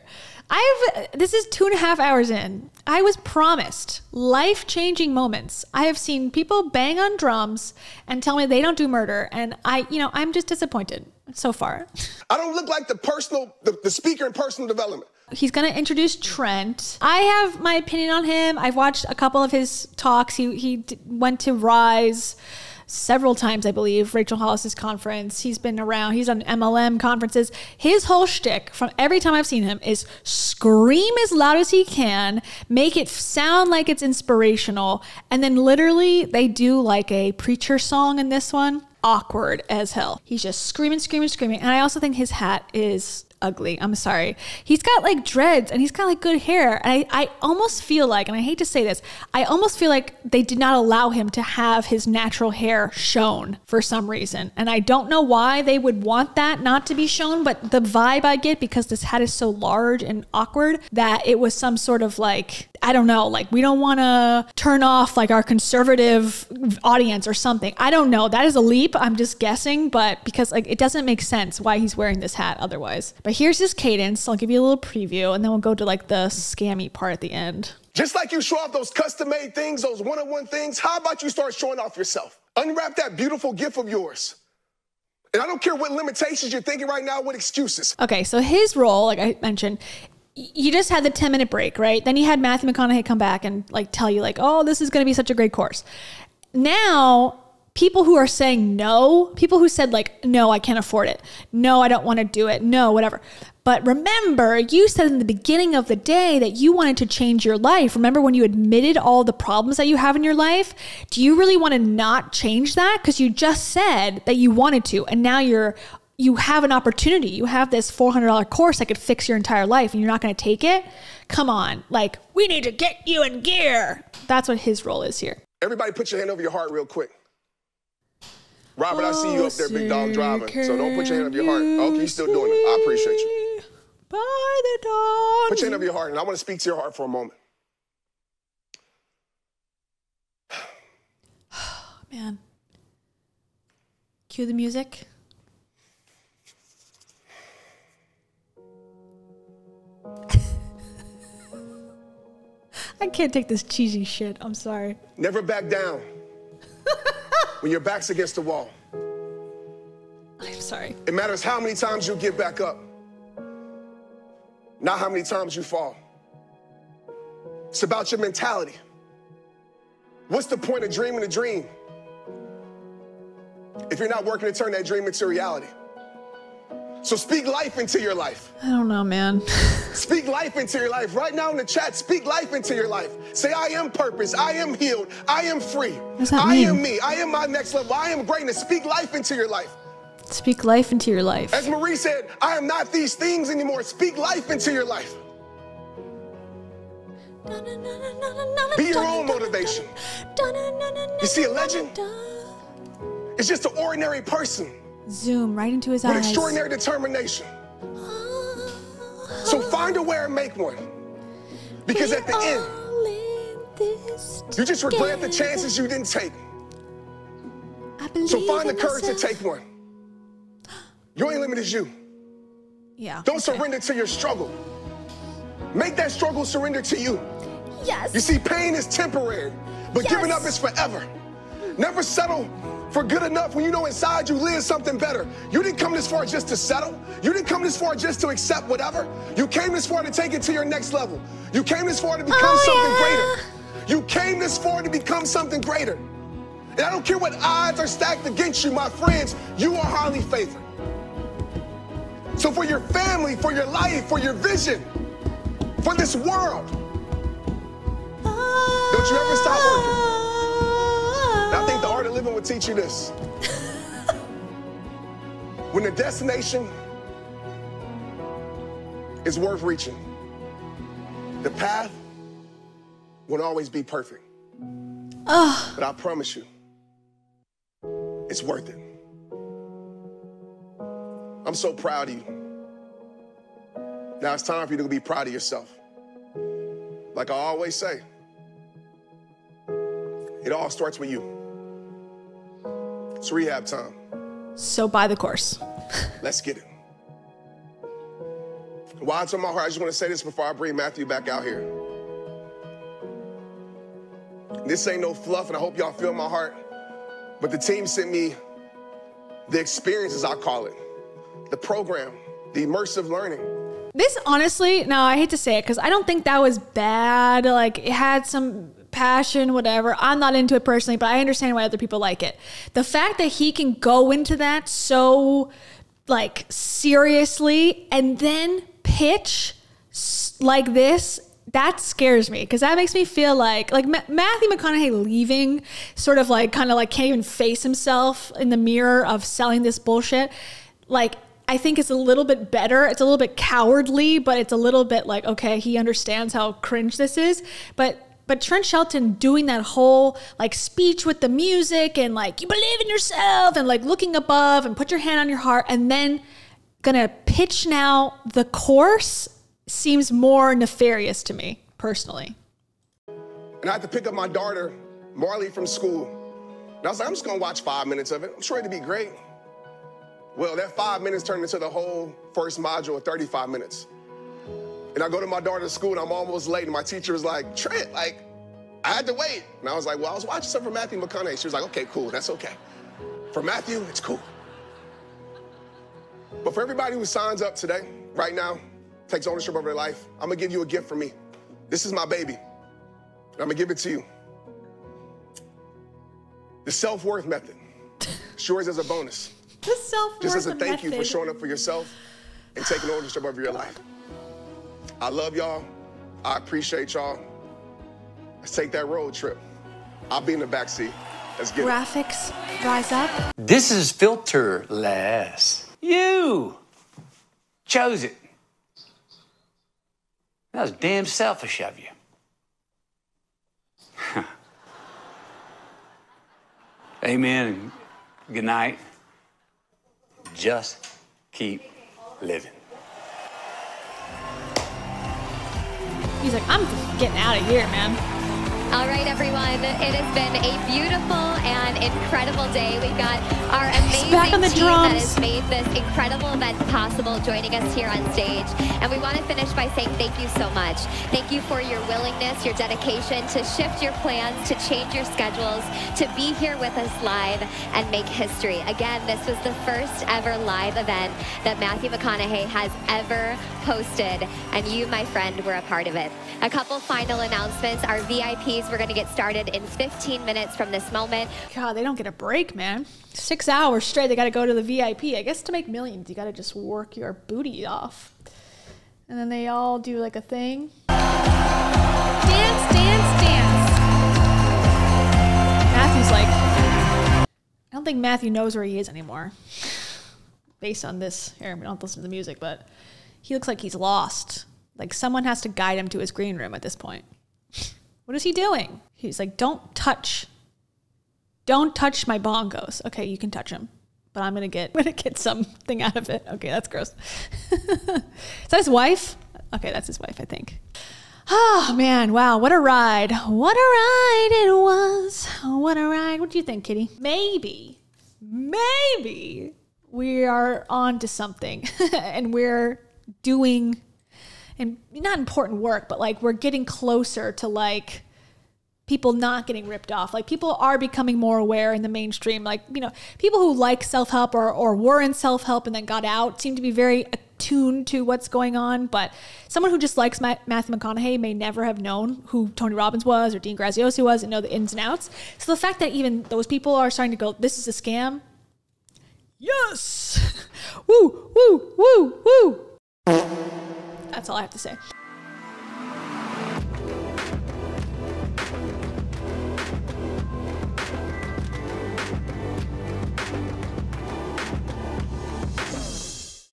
I've, this is two and a half hours in. I was promised life-changing moments. I have seen people bang on drums and tell me they don't do murder. And I, you know, I'm just disappointed so far. I don't look like the personal, the, the speaker in personal development. He's going to introduce Trent. I have my opinion on him. I've watched a couple of his talks. He, he d went to Rise several times, I believe, Rachel Hollis's conference. He's been around. He's on M L M conferences. His whole shtick from every time I've seen him is scream as loud as he can, make it sound like it's inspirational, and then literally they do like a preacher song in this one. Awkward as hell. He's just screaming, screaming, screaming. And I also think his hat is ugly. I'm sorry. He's got like dreads and he's got like good hair. And I, I almost feel like, and I hate to say this, I almost feel like they did not allow him to have his natural hair shown for some reason. And I don't know why they would want that not to be shown, but the vibe I get because this hat is so large and awkward that it was some sort of like, I don't know, like we don't want to turn off like our conservative audience or something. I don't know. That is a leap. I'm just guessing, but because like it doesn't make sense why he's wearing this hat otherwise. But here's his cadence. I'll give you a little preview and then we'll go to like the scammy part at the end. Just like you show off those custom-made things, those one-on-one things, how about you start showing off yourself? Unwrap that beautiful gift of yours. And I don't care what limitations you're thinking right now, what excuses. Okay, so his role, like I mentioned, you just had the ten minute break, right? Then you had Matthew McConaughey come back and like tell you like, oh, this is going to be such a great course. Now, people who are saying no, people who said like, no, I can't afford it. No, I don't want to do it. No, whatever. But remember, you said in the beginning of the day that you wanted to change your life. Remember when you admitted all the problems that you have in your life? Do you really want to not change that? Because you just said that you wanted to, and now you're you have an opportunity. You have this four hundred dollar course that could fix your entire life and you're not going to take it. Come on. Like, we need to get you in gear. That's what his role is here. Everybody put your hand over your heart real quick. Robert, oh, I see you up there, big dog, driving. So don't put your hand over your heart. Oh, okay, you're still doing it. I appreciate you. By the dawn. Put your hand over your heart, and I want to speak to your heart for a moment. Man. Cue the music. I can't take this cheesy shit. I'm sorry. Never back down. When your back's against the wall. I'm sorry. It matters how many times you get back up, not how many times you fall. It's about your mentality. What's the point of dreaming a dream if you're not working to turn that dream into reality? So speak life into your life. I don't know, man. Speak life into your life. Right now in the chat, speak life into your life. Say, I am purpose. I am healed. I am free. What does that I mean? am me. I am my next level. I am greatness. Speak life into your life. Speak life into your life. As Marie said, I am not these things anymore. Speak life into your life. Dun, dun, dun, dun, dun, dun, Be your dun, own dun, motivation. Dun, dun, dun, dun, you see a legend? Dun, dun. It's just an ordinary person. Zoom right into his eyes. With extraordinary determination. So find a way and make one. Because at the end, you just regret the chances you didn't take. So find the courage to take one. Your only limit is you. Yeah. Don't surrender to your struggle. Make that struggle surrender to you. Yes. You see, pain is temporary, but giving up is forever. Never settle for good enough when you know inside you live something better. You didn't come this far just to settle. You didn't come this far just to accept whatever. You came this far to take it to your next level. You came this far to become oh, something yeah. greater. You came this far to become something greater. And I don't care what odds are stacked against you, my friends, you are highly favored. So for your family, for your life, for your vision, for this world, oh, don't you ever stop working. I think the Art of Living will teach you this. When the destination is worth reaching, the path won't always be perfect. Oh. But I promise you, it's worth it. I'm so proud of you. Now it's time for you to be proud of yourself. Like I always say, it all starts with you. It's rehab time. So buy the course. Let's get it. While it's on my heart, I just want to say this before I bring Matthew back out here. This ain't no fluff, and I hope y'all feel my heart, but the team sent me the experiences, I call it, the program, the immersive learning. This honestly, now I hate to say it because I don't think that was bad. Like it had some passion, whatever. I'm not into it personally, but I understand why other people like it. The fact that he can go into that so like seriously and then pitch like this, that scares me because that makes me feel like like Ma Matthew McConaughey leaving sort of like kind of like can't even face himself in the mirror of selling this bullshit. Like I think it's a little bit better. It's a little bit cowardly, but it's a little bit like, okay, he understands how cringe this is. But But Trent Shelton doing that whole like speech with the music and like you believe in yourself and like looking above and put your hand on your heart and then gonna pitch now the course seems more nefarious to me personally. And I had to pick up my daughter, Marley, from school. And I was like, I'm just gonna watch five minutes of it. I'm sure it'd be great. Well, that five minutes turned into the whole first module of thirty-five minutes. And I go to my daughter's school and I'm almost late and my teacher was like, Trent, like, I had to wait. And I was like, well, I was watching something from Matthew McConaughey. She was like, okay, cool, that's okay. For Matthew, it's cool. But for everybody who signs up today, right now, takes ownership over their life, I'm gonna give you a gift from me. This is my baby, and I'm gonna give it to you. The self-worth method. It's yours as a bonus. The self-worth method. Just as a thank you for showing up for yourself and taking ownership over your life. I love y'all. I appreciate y'all. Let's take that road trip. I'll be in the backseat. Let's get it. Graphics, rise up. This is filterless. Yeah. who chose it? That was damn selfish of you. Amen. Good night. Just keep living. He's like, I'm just getting out of here, man. All right, everyone. It has been a beautiful and incredible day. We've got our amazing team that has made this incredible event possible joining us here on stage. And we want to finish by saying thank you so much. Thank you for your willingness, your dedication to shift your plans, to change your schedules, to be here with us live and make history. Again, this was the first ever live event that Matthew McConaughey has ever hosted. And you, my friend, were a part of it. A couple final announcements. Our V I P, we're going to get started in fifteen minutes from this moment. God, they don't get a break, man. Six hours straight, they got to go to the V I P. I guess to make millions, you got to just work your booty off. And then they all do like a thing. Dance, dance, dance. Matthew's like, I don't think Matthew knows where he is anymore. Based on this, here, we don't have to listen to the music, but he looks like he's lost. Like someone has to guide him to his green room at this point. What is he doing? He's like, don't touch. Don't touch my bongos. Okay, you can touch them, but I'm gonna get, I'm gonna get something out of it. Okay, that's gross. Is that his wife? Okay, that's his wife, I think. Oh man, wow, what a ride. What a ride it was. What a ride. What do you think, Kitty? Maybe, maybe we are on to something and we're doing and not important work, but like we're getting closer to like people not getting ripped off. Like people are becoming more aware in the mainstream. Like, you know, people who like self-help or, or were in self-help and then got out seem to be very attuned to what's going on. But someone who just likes Matthew McConaughey may never have known who Tony Robbins was or Dean Graziosi was and know the ins and outs. So the fact that even those people are starting to go, this is a scam. Yes. Woo, woo, woo, woo. That's all I have to say.